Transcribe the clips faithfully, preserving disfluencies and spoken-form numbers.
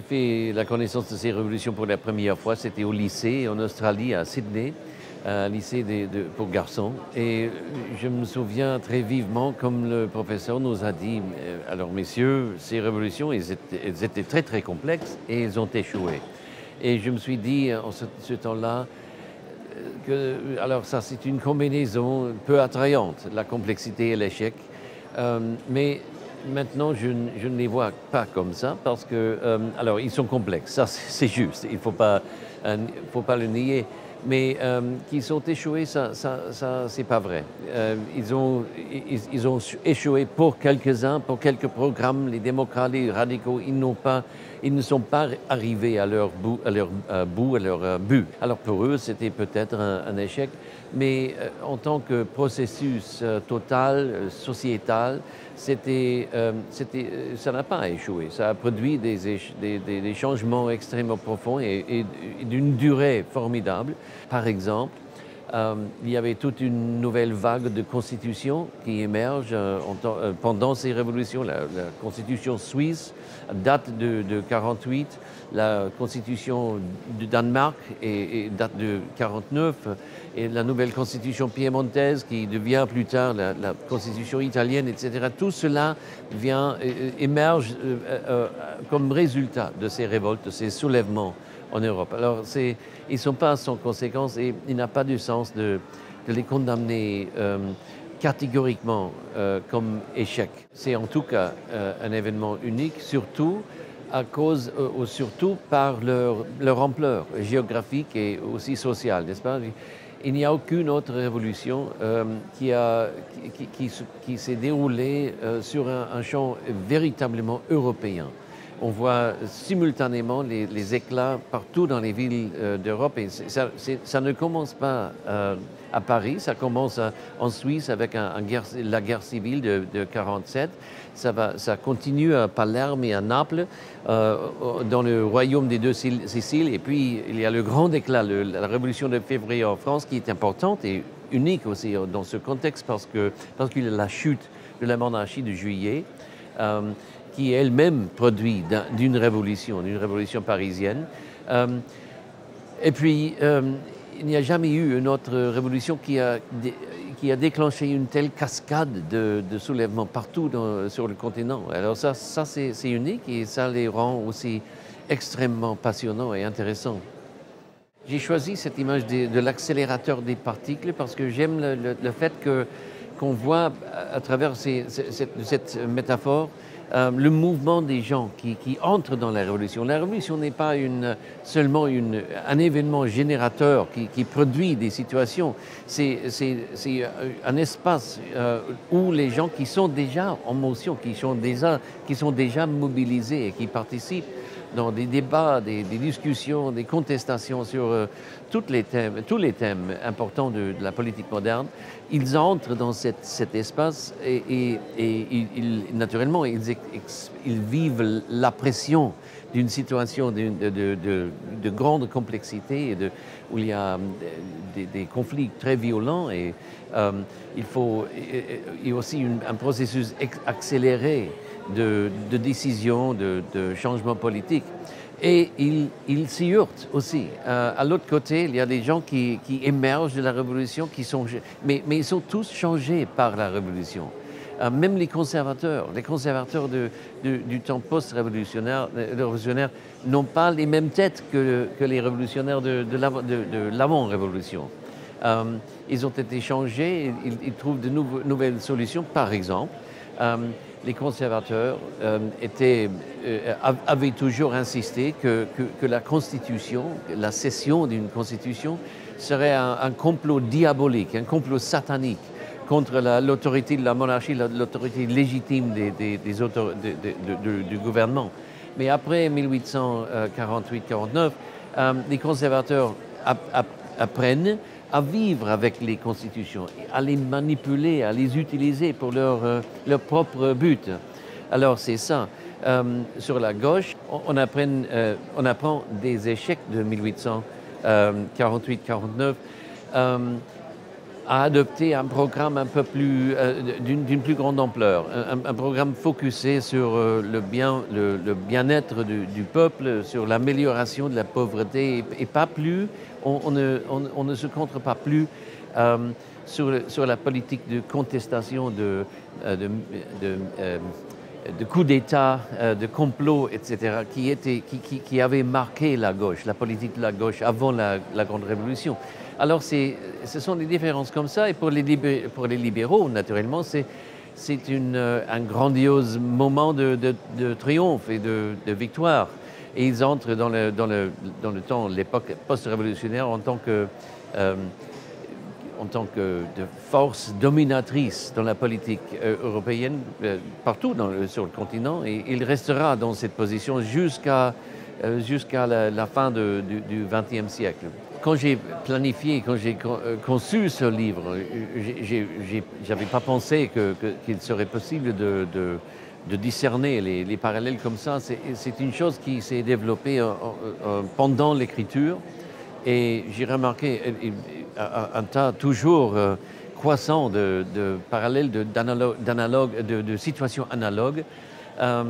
J'ai fait la connaissance de ces révolutions pour la première fois. C'était au lycée, en Australie, à Sydney, un lycée de, de, pour garçons. Et je me souviens très vivement, comme le professeur nous a dit, « Alors, messieurs, ces révolutions, elles étaient, elles étaient très, très complexes et elles ont échoué. » Et je me suis dit, en ce, ce temps-là, que, alors ça, c'est une combinaison peu attrayante, la complexité et l'échec. Euh, mais maintenant, je, je ne les vois pas comme ça parce que, euh, alors, ils sont complexes, ça, c'est juste, il ne faut pas, euh, faut pas le nier. Mais euh, qu'ils sont échoués, ça, ça, ça c'est pas vrai. Euh, ils, ont, ils, ils ont échoué pour quelques-uns, pour quelques programmes. Les démocrates, les radicaux, ils, n'ont pas, ils ne sont pas arrivés à leur bout, à leur, euh, bout, à leur euh, but. Alors pour eux, c'était peut-être un, un échec. Mais euh, en tant que processus euh, total, euh, sociétal, c'était, euh, c'était, ça n'a pas échoué. Ça a produit des, des, des, des changements extrêmement profonds et, et, et d'une durée formidable. Par exemple, euh, il y avait toute une nouvelle vague de constitutions qui émerge euh, temps, euh, pendant ces révolutions. La, la constitution suisse date de mille neuf cent quarante-huit, la constitution du Danemark et, et date de mille neuf cent quarante-neuf, et la nouvelle constitution piémontaise qui devient plus tard la, la constitution italienne, et cetera. Tout cela vient, euh, émerge euh, euh, comme résultat de ces révoltes, de ces soulèvements en Europe. Alors, ils ne sont pas sans conséquence et il n'a pas du sens de, de les condamner euh, catégoriquement euh, comme échec. C'est en tout cas euh, un événement unique, surtout à cause, euh, ou surtout par leur, leur ampleur géographique et aussi sociale, n'est-ce pas? Il n'y a aucune autre révolution euh, qui, a, qui, qui, qui s'est déroulée euh, sur un, un champ véritablement européen. On voit simultanément les, les éclats partout dans les villes euh, d'Europe. Et ça, ça ne commence pas euh, à Paris, ça commence à, en Suisse avec un, un guerre, la guerre civile de mille neuf cent quarante-sept. Ça, va, ça continue à Palerme et à Naples, euh, dans le royaume des deux Siciles. Et puis, il y a le grand éclat, le, la révolution de février en France, qui est importante et unique aussi dans ce contexte, parce que, parce qu'il y a la chute de la monarchie de juillet, euh, qui est elle-même produit d'une révolution, d'une révolution parisienne. Euh, et puis, euh, il n'y a jamais eu une autre révolution qui a, qui a déclenché une telle cascade de, de soulèvements partout dans, sur le continent. Alors ça, ça c'est unique et ça les rend aussi extrêmement passionnants et intéressants. J'ai choisi cette image de, de l'accélérateur des particules parce que j'aime le, le, le fait que qu'on voit à travers ces, cette, cette métaphore euh, le mouvement des gens qui, qui entrent dans la révolution. La révolution n'est pas une, seulement une, un événement générateur qui, qui produit des situations, c'est un espace euh, où les gens qui sont déjà en motion, qui sont déjà, qui sont déjà mobilisés et qui participent dans des débats, des, des discussions, des contestations sur euh, toutes les thèmes, tous les thèmes importants de, de la politique moderne, ils entrent dans cette, cet espace et, et, et ils, naturellement, ils, ils vivent la pression d'une situation de, de, de, de grande complexité, et de, où il y a des, des conflits très violents et euh, il faut il y a aussi une, un processus accéléré de, de décision, de, de changement politique. Et ils il s'y heurtent aussi. Euh, à l'autre côté, il y a des gens qui, qui émergent de la Révolution, qui sont, mais, mais ils sont tous changés par la Révolution. Euh, même les conservateurs, les conservateurs de, de, du temps post-révolutionnaire n'ont pas les mêmes têtes que, que les révolutionnaires de, de l'avant-révolution. Euh, ils ont été changés, ils, ils trouvent de nou nouvelles solutions. Par exemple, euh, les conservateurs euh, étaient, euh, avaient toujours insisté que, que, que la Constitution, la cession d'une Constitution, serait un, un complot diabolique, un complot satanique contre l'autorité la, de la monarchie, l'autorité la, légitime des, des, des autor, de, de, de, de, du gouvernement. Mais après mille huit cent quarante-huit quarante-neuf, euh, les conservateurs apprennent à vivre avec les constitutions, à les manipuler, à les utiliser pour leur, euh, leur propre but. Alors c'est ça. Euh, sur la gauche, on, on, apprenne, euh, on apprend des échecs de mille huit cent quarante-huit quarante-neuf. Euh, à adopter un programme un peu plus, euh, d'une plus grande ampleur, un, un programme focusé sur euh, le bien, le, le bien-être du, du peuple, sur l'amélioration de la pauvreté, et, et pas plus, on, on, ne, on, on ne se concentre pas plus euh, sur, sur la politique de contestation, de, de, de, de, de coup d'État, de complot, et cetera, qui, était, qui, qui, qui avait marqué la gauche, la politique de la gauche avant la, la Grande Révolution. Alors, ce sont des différences comme ça. Et pour les, libéraux, pour les libéraux, naturellement, c'est un grandiose moment de, de, de triomphe et de, de victoire. Et ils entrent dans le, dans le, dans le temps, l'époque post-révolutionnaire, en tant que, euh, en tant que de force dominatrice dans la politique européenne, euh, partout dans le, sur le continent. Et il restera dans cette position jusqu'à euh, jusqu'à la, la fin de, du, du vingtième siècle. Quand j'ai planifié, quand j'ai conçu ce livre, je n'avais pas pensé que, que, qu'il serait possible de, de, de discerner les, les parallèles comme ça. C'est une chose qui s'est développée en, en, pendant l'écriture, et j'ai remarqué un, un tas toujours croissant de, de parallèles, de, d'analogues, de, de situations analogues. Euh,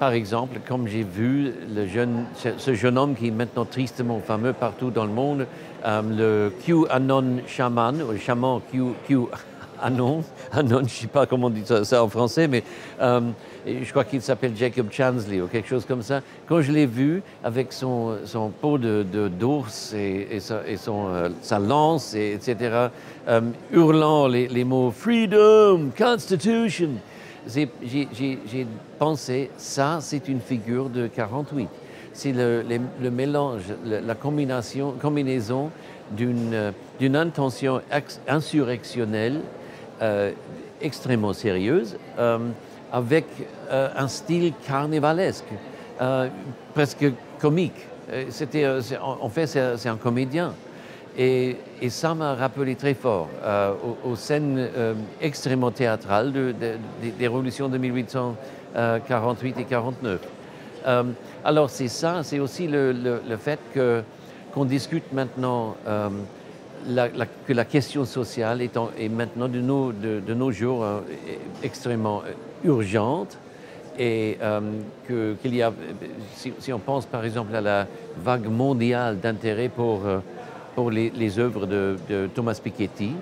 Par exemple, comme j'ai vu le jeune, ce jeune homme qui est maintenant tristement fameux partout dans le monde, euh, le QAnon chaman, ou chaman Q, QAnon, Anon, je ne sais pas comment on dit ça, ça en français, mais euh, je crois qu'il s'appelle Jacob Chansley ou quelque chose comme ça. Quand je l'ai vu avec son, son pot de, de, d'ours et, et, sa, et son, euh, sa lance, et, etc., euh, hurlant les, les mots « Freedom »,« Constitution », j'ai pensé, ça, c'est une figure de quarante-huit. C'est le, le, le mélange, le, la combination, combinaison d'une d'une intention ex, insurrectionnelle euh, extrêmement sérieuse euh, avec euh, un style carnivalesque, euh, presque comique. C'était, en fait, c'est un comédien. Et, et ça m'a rappelé très fort euh, aux, aux scènes euh, extrêmement théâtrales de, de, de, des révolutions de mille huit cent quarante-huit et quarante-neuf. Euh, alors c'est ça, c'est aussi le, le, le fait que, qu'on discute maintenant euh, la, la, que la question sociale est, en, est maintenant de nos, de, de nos jours euh, extrêmement urgente. Et euh, que, qu'il y a, si, si on pense par exemple à la vague mondiale d'intérêt pour... Euh, pour les, les œuvres de, de Thomas Piketty,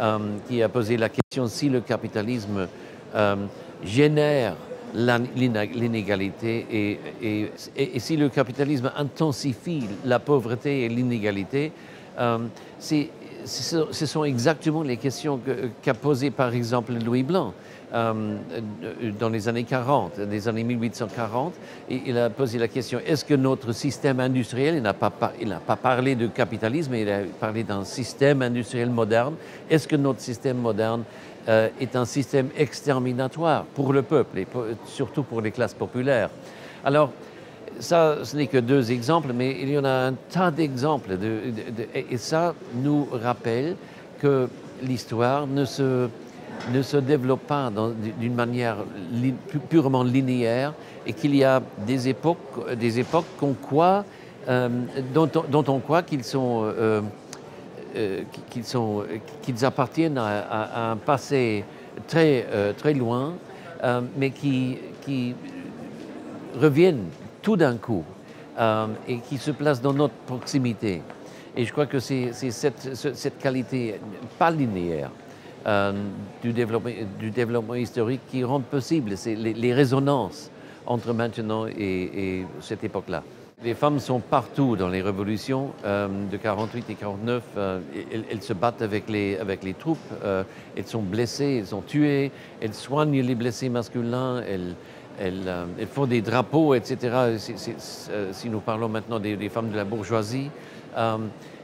euh, qui a posé la question si le capitalisme euh, génère l'inégalité et, et, et, et si le capitalisme intensifie la pauvreté et l'inégalité. Euh, ce sont exactement les questions qu'a posées par exemple Louis Blanc euh, dans les années quarante, les années mille huit cent quarante. Et il a posé la question, est-ce que notre système industriel, il n'a pas, pas parlé de capitalisme, il a parlé d'un système industriel moderne, est-ce que notre système moderne euh, est un système exterminatoire pour le peuple et pour, surtout pour les classes populaires? Alors, ça, ce n'est que deux exemples, mais il y en a un tas d'exemples. De, de, de, et ça nous rappelle que l'histoire ne se, ne se développe pas d'une manière li, purement linéaire, et qu'il y a des époques, des époques qu'on croit, euh, dont, dont on croit qu'ils sont, euh, euh, qu'ils sont, qu'ils appartiennent à, à, à un passé très, euh, très loin, euh, mais qui, qui reviennent tout d'un coup, euh, et qui se place dans notre proximité. Et je crois que c'est cette, cette qualité pas linéaire euh, du, développement, du développement historique qui rend possible les, les résonances entre maintenant et, et cette époque-là. Les femmes sont partout dans les révolutions euh, de quarante-huit et quarante-neuf. Euh, elles, elles se battent avec les, avec les troupes, euh, elles sont blessées, elles sont tuées, elles soignent les blessés masculins, elles... Elles, euh, elles font des drapeaux, et cetera. Si, si, si nous parlons maintenant des, des femmes de la bourgeoisie, euh,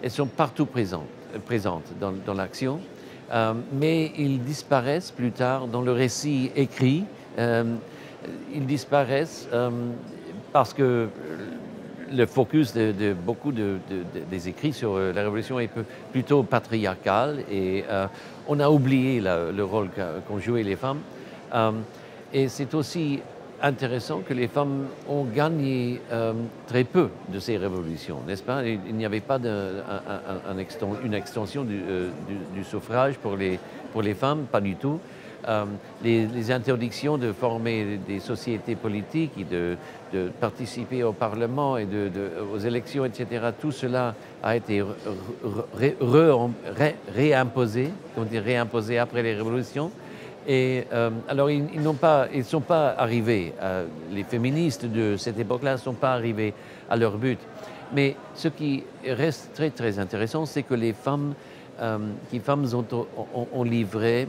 elles sont partout présentes, présentes dans, dans l'action, euh, mais ils disparaissent plus tard dans le récit écrit. Euh, ils disparaissent euh, parce que le focus de, de beaucoup de, de, de, des écrits sur la Révolution est plutôt patriarcal, et euh, on a oublié la, le rôle qu'ont joué les femmes. Euh, et c'est aussi intéressant que les femmes ont gagné euh, très peu de ces révolutions, n'est-ce pas? Il, il n'y avait pas de, un, un, un extens, une extension du, euh, du, du suffrage pour les, pour les femmes, pas du tout. Euh, les, les interdictions de former des sociétés politiques et de, de participer au Parlement et de, de, aux élections, et cetera, tout cela a été réimposé, on dit réimposé après les révolutions. Et euh, alors, ils, ils n'ont pas, ils sont pas arrivés, à, les féministes de cette époque-là ne sont pas arrivés à leur but. Mais ce qui reste très, très intéressant, c'est que les femmes, euh, les femmes ont, ont, ont livré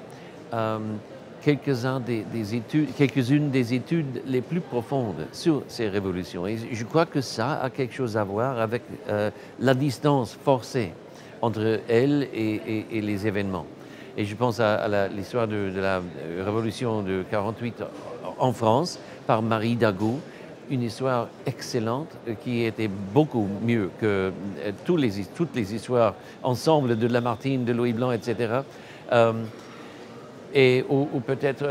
Euh, quelques-unes des, des études, quelques-unes des études les plus profondes sur ces révolutions. Et je crois que ça a quelque chose à voir avec euh, la distance forcée entre elles et, et, et les événements. Et je pense à, à l'histoire de, de la révolution de quarante-huit en France par Marie Dagot, une histoire excellente qui était beaucoup mieux que euh, tous les, toutes les histoires ensemble de Lamartine, de Louis Blanc, et cetera. Euh, Et, ou, ou peut-être,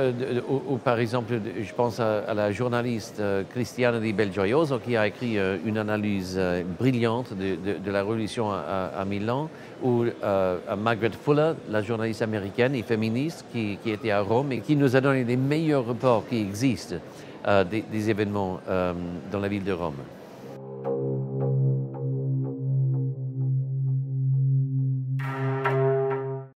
ou, ou par exemple, je pense à, à la journaliste euh, Cristina Di Belgioioso qui a écrit euh, une analyse euh, brillante de, de, de la révolution à, à Milan, ou euh, à Margaret Fuller, la journaliste américaine et féministe qui, qui était à Rome et qui nous a donné les meilleurs reports qui existent euh, des, des événements euh, dans la ville de Rome.